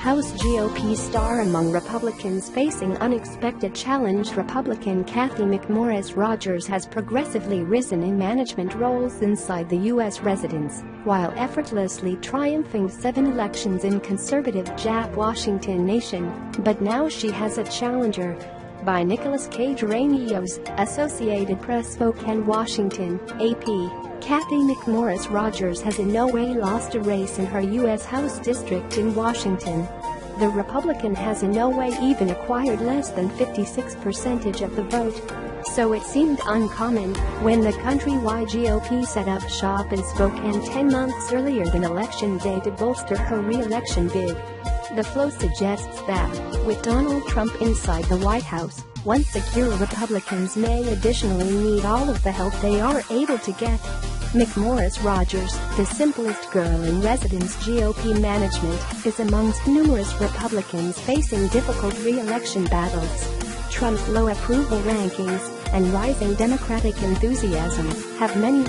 House GOP star among Republicans facing unexpected challenge. Republican Cathy McMorris Rodgers has progressively risen in management roles inside the U.S. residence, while effortlessly triumphing 7 elections in conservative Jap Washington nation, but now she has a challenger. By Nicholas K. Geranios, Associated Press, Spokane, Washington, AP. Cathy McMorris Rodgers has in no way lost a race in her U.S. House district in Washington. The Republican has in no way even acquired less than 56% of the vote. So it seemed uncommon, when the countrywide GOP set up shop in Spokane 10 months earlier than Election Day to bolster her re-election bid. The flow suggests that, with Donald Trump inside the White House, once secure, Republicans may additionally need all of the help they are able to get. McMorris Rodgers, the simplest girl in residence GOP management, is amongst numerous Republicans facing difficult re-election battles. Trump's low approval rankings and rising Democratic enthusiasm have many